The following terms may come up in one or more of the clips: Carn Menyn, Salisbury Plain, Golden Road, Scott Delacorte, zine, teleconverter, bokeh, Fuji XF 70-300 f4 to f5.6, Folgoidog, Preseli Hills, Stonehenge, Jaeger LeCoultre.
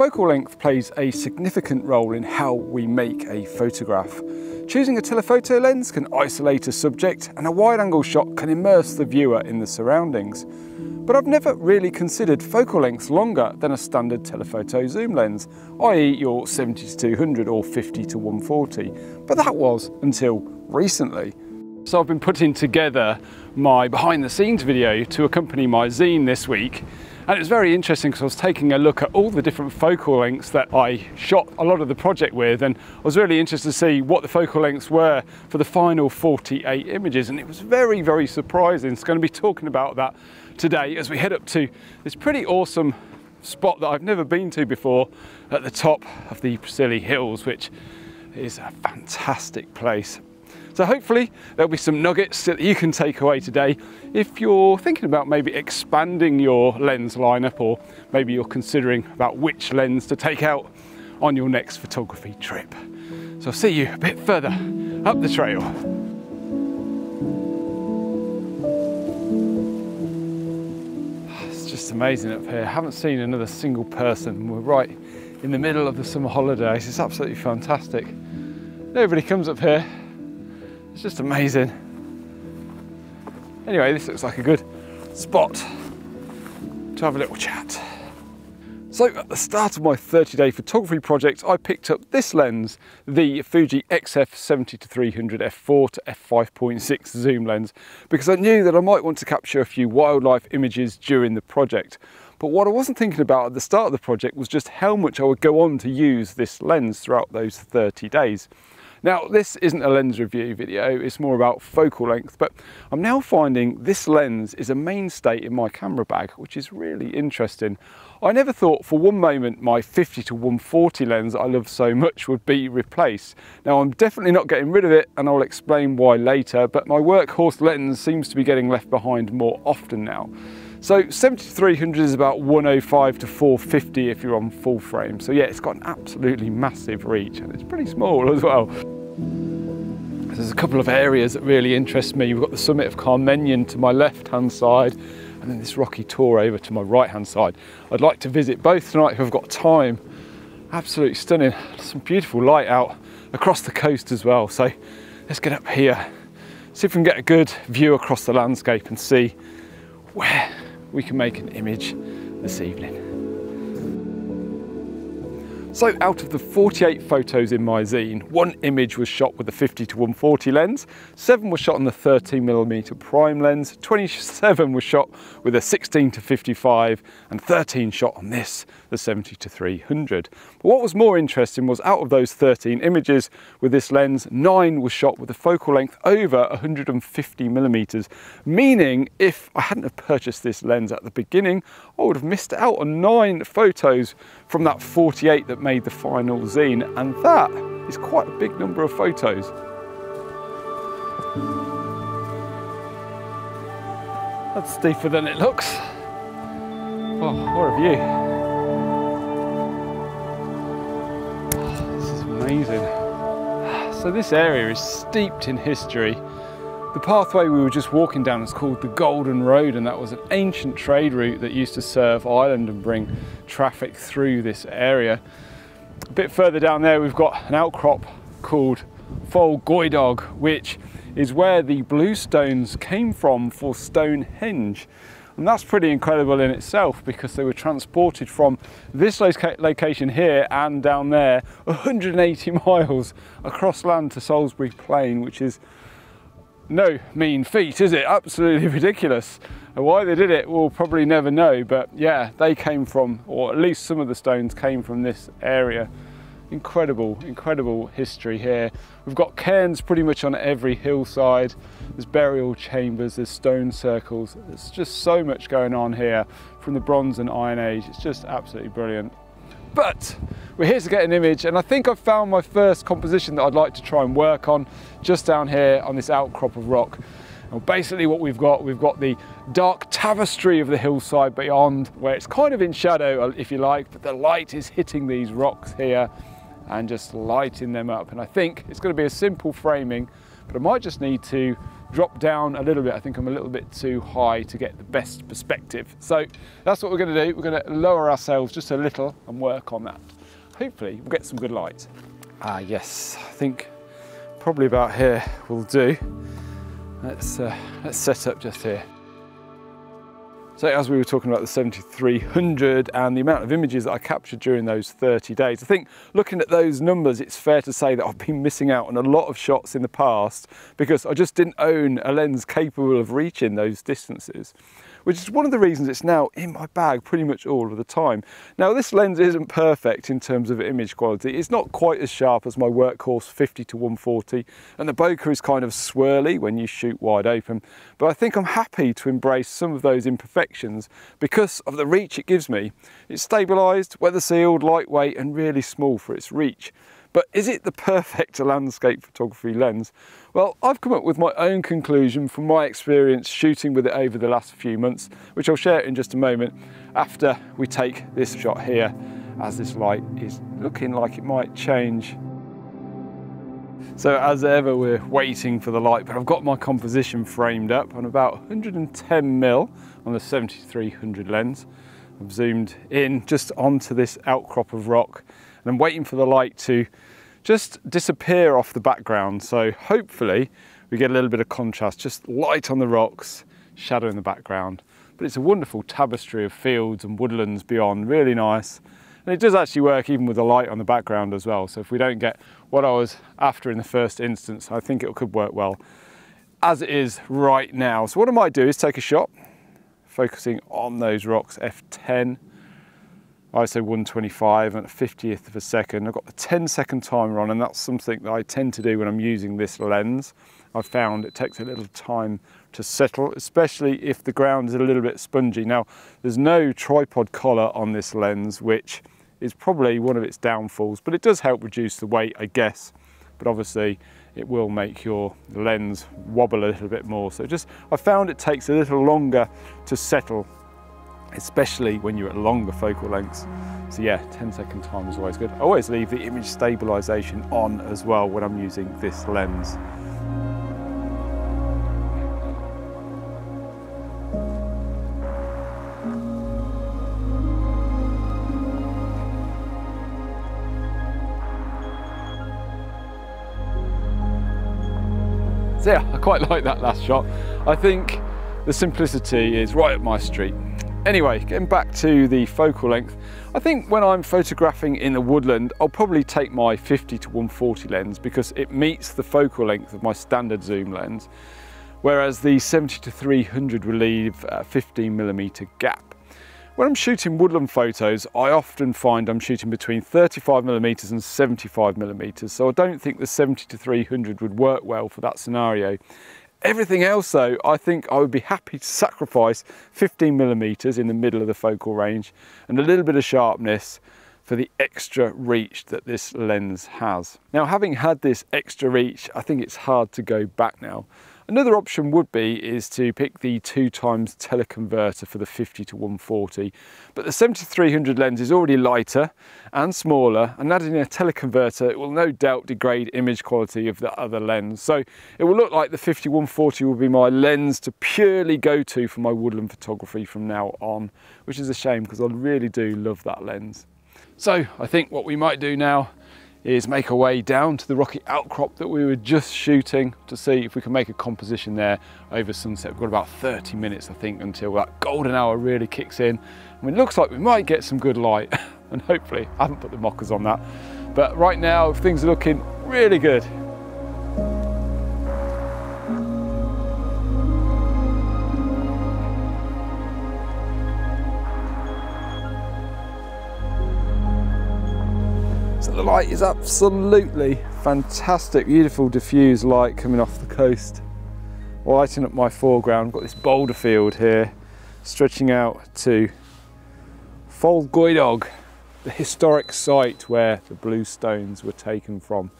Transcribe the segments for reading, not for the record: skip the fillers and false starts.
Focal length plays a significant role in how we make a photograph. Choosing a telephoto lens can isolate a subject, and a wide-angle shot can immerse the viewer in the surroundings. But I've never really considered focal lengths longer than a standard telephoto zoom lens, i.e. your 70-200 or 50-140, but that was until recently. So I've been putting together my behind the scenes video to accompany my zine this week. And it's very interesting because I was taking a look at all the different focal lengths that I shot a lot of the project with, and I was really interested to see what the focal lengths were for the final 48 images, and it was very, very surprising. So I'm going to be talking about that today as we head up to this pretty awesome spot that I've never been to before at the top of the Preseli Hills, which is a fantastic place. So hopefully there'll be some nuggets that you can take away today if you're thinking about maybe expanding your lens lineup, or maybe you're considering about which lens to take out on your next photography trip. So I'll see you a bit further up the trail. It's just amazing up here. I haven't seen another single person. We're right in the middle of the summer holidays. It's absolutely fantastic. Nobody comes up here. It's just amazing. Anyway, this looks like a good spot to have a little chat. So at the start of my 30-day photography project, I picked up this lens, the Fuji XF 70-300 f4 to f5.6 zoom lens, because I knew that I might want to capture a few wildlife images during the project. But what I wasn't thinking about at the start of the project was just how much I would go on to use this lens throughout those 30 days. Now, this isn't a lens review video, it's more about focal length, but I'm now finding this lens is a mainstay in my camera bag, which is really interesting. I never thought for one moment my 50-140 lens I love so much would be replaced. Now, I'm definitely not getting rid of it, and I'll explain why later, but my workhorse lens seems to be getting left behind more often now. So 70-300 is about 105 to 450 if you're on full frame. So yeah, it's got an absolutely massive reach, and it's pretty small as well. There's a couple of areas that really interest me. We've got the summit of Carn Menyn to my left-hand side, and then this rocky tour over to my right-hand side. I'd like to visit both tonight if I've got time. Absolutely stunning. Some beautiful light out across the coast as well. So let's get up here, see if we can get a good view across the landscape and see where we can make an image this evening. So out of the 48 photos in my zine, one image was shot with the 50-140 lens, 7 were shot on the 13mm prime lens, 27 was shot with a 16-55, and 13 shot on this, the 70-300. But what was more interesting was out of those 13 images with this lens, 9 was shot with a focal length over 150mm, meaning if I hadn't have purchased this lens at the beginning, I would have missed out on 9 photos from that 48 that made the final zine, and that is quite a big number of photos. That's steeper than it looks. Oh, what a view. Oh, this is amazing. So this area is steeped in history. The pathway we were just walking down is called the Golden Road, and that was an ancient trade route that used to serve Ireland and bring traffic through this area. A bit further down there we've got an outcrop called Folgoidog, which is where the bluestones came from for Stonehenge. And that's pretty incredible in itself, because they were transported from this location here and down there 180 miles across land to Salisbury Plain, which is no mean feat, is it? Absolutely ridiculous. And why they did it, we'll probably never know, but yeah, they came from, or at least some of the stones came from this area. Incredible, incredible history here. We've got cairns pretty much on every hillside. There's burial chambers, there's stone circles. There's just so much going on here from the Bronze and Iron Age. It's just absolutely brilliant. But we're here to get an image, and I think I've found my first composition that I'd like to try and work on just down here on this outcrop of rock. And basically what we've got the dark tapestry of the hillside beyond, where it's kind of in shadow if you like, but the light is hitting these rocks here and just lighting them up. And I think it's going to be a simple framing, but I might just need to drop down a little bit. I think I'm a little bit too high to get the best perspective. So that's what we're going to do. We're going to lower ourselves just a little and work on that. Hopefully we'll get some good light. Yes, I think probably about here will do. Let's set up just here. So as we were talking about the 70-300 and the amount of images that I captured during those 30 days, I think looking at those numbers, it's fair to say that I've been missing out on a lot of shots in the past because I just didn't own a lens capable of reaching those distances, which is one of the reasons it's now in my bag pretty much all of the time. Now, this lens isn't perfect in terms of image quality. It's not quite as sharp as my workhorse 50-140, and the bokeh is kind of swirly when you shoot wide open, but I think I'm happy to embrace some of those imperfections because of the reach it gives me. It's stabilised, weather sealed, lightweight, and really small for its reach. But is it the perfect landscape photography lens? Well, I've come up with my own conclusion from my experience shooting with it over the last few months, which I'll share in just a moment after we take this shot here, as this light is looking like it might change. So as ever, we're waiting for the light, but I've got my composition framed up on about 110mm on the 70-300 lens. I've zoomed in just onto this outcrop of rock, and I'm waiting for the light to just disappear off the background. So hopefully we get a little bit of contrast, just light on the rocks, shadow in the background. But it's a wonderful tapestry of fields and woodlands beyond, really nice. And it does actually work even with the light on the background as well. So if we don't get what I was after in the first instance, I think it could work well as it is right now. So what I might do is take a shot, focusing on those rocks, F10. ISO 125 and 1/50th of a second. I've got the 10-second timer on, and that's something that I tend to do when I'm using this lens. I've found it takes a little time to settle, especially if the ground is a little bit spongy. Now, there's no tripod collar on this lens, which is probably one of its downfalls, but it does help reduce the weight, I guess. But obviously it will make your lens wobble a little bit more. So just, I found it takes a little longer to settle, especially when you're at longer focal lengths. So yeah, 10-second time is always good. I always leave the image stabilization on as well when I'm using this lens. So yeah, I quite like that last shot. I think the simplicity is right up my street. Anyway, getting back to the focal length, I think when I'm photographing in the woodland, I'll probably take my 50-140 lens because it meets the focal length of my standard zoom lens, whereas the 70-300 will leave a 15mm gap. When I'm shooting woodland photos, I often find I'm shooting between 35mm and 75mm, so I don't think the 70-300 would work well for that scenario. Everything else though, I think I would be happy to sacrifice 15mm in the middle of the focal range and a little bit of sharpness for the extra reach that this lens has. Now, having had this extra reach, I think it's hard to go back now. Another option would be is to pick the 2x teleconverter for the 50-140, but the 70-300 lens is already lighter and smaller, and adding a teleconverter will no doubt degrade image quality of the other lens. So it will look like the 50-140 will be my lens to purely go to for my woodland photography from now on, which is a shame because I really do love that lens. So I think what we might do now is make our way down to the rocky outcrop that we were just shooting to see if we can make a composition there over sunset. We've got about 30 minutes, I think, until that golden hour really kicks in. I mean, it looks like we might get some good light, and hopefully, I haven't put the mockers on that. But right now, things are looking really good. The light is absolutely fantastic, beautiful diffused light coming off the coast, lighting up my foreground. I've got this boulder field here stretching out to Folgoidog, the historic site where the blue stones were taken from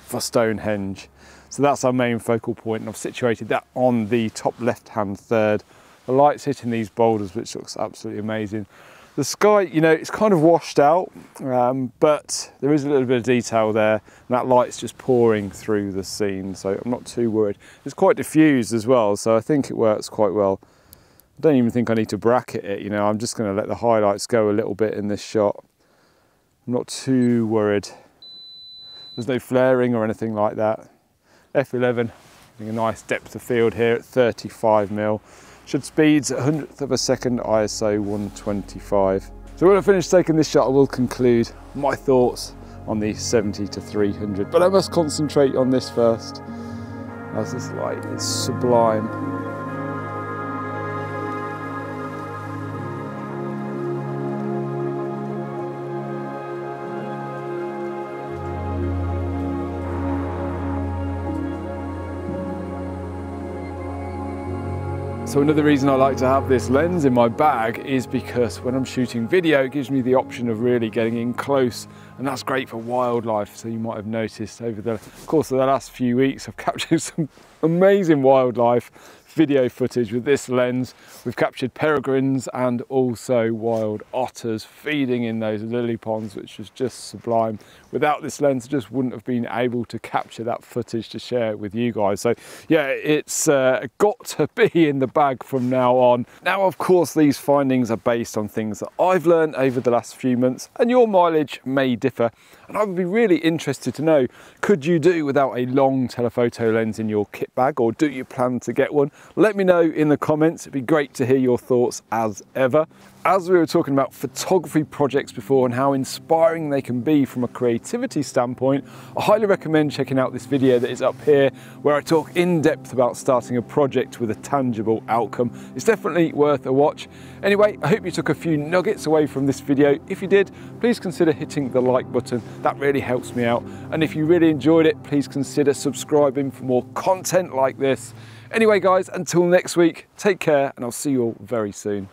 for Stonehenge. So that's our main focal point, and I've situated that on the top left hand third. The light's hitting these boulders, which looks absolutely amazing. The sky, you know, it's kind of washed out, but there is a little bit of detail there, and that light's just pouring through the scene, so I'm not too worried. It's quite diffused as well, so I think it works quite well. I don't even think I need to bracket it, you know, I'm just going to let the highlights go a little bit in this shot. I'm not too worried. There's no flaring or anything like that. F11, getting a nice depth of field here at 35mm. Should speeds at 1/100th of a second, ISO 125. So when I finish taking this shot, I will conclude my thoughts on the 70-300, but I must concentrate on this first, as this light is sublime. So another reason I like to have this lens in my bag is because when I'm shooting video, it gives me the option of really getting in close, and that's great for wildlife. So you might have noticed over the course of the last few weeks, I've captured some amazing wildlife video footage with this lens. We've captured peregrines and also wild otters feeding in those lily ponds, which was just sublime. Without this lens, I just wouldn't have been able to capture that footage to share with you guys. So yeah, it's got to be in the bag from now on. Now, of course, these findings are based on things that I've learned over the last few months, and your mileage may differ. And I would be really interested to know, could you do without a long telephoto lens in your kit bag, or do you plan to get one? Let me know in the comments. It'd be great to hear your thoughts as ever. As we were talking about photography projects before and how inspiring they can be from a creativity standpoint, I highly recommend checking out this video that is up here, where I talk in depth about starting a project with a tangible outcome. It's definitely worth a watch. Anyway, I hope you took a few nuggets away from this video. If you did, please consider hitting the like button. That really helps me out. And if you really enjoyed it, please consider subscribing for more content like this. Anyway guys, until next week, take care, and I'll see you all very soon.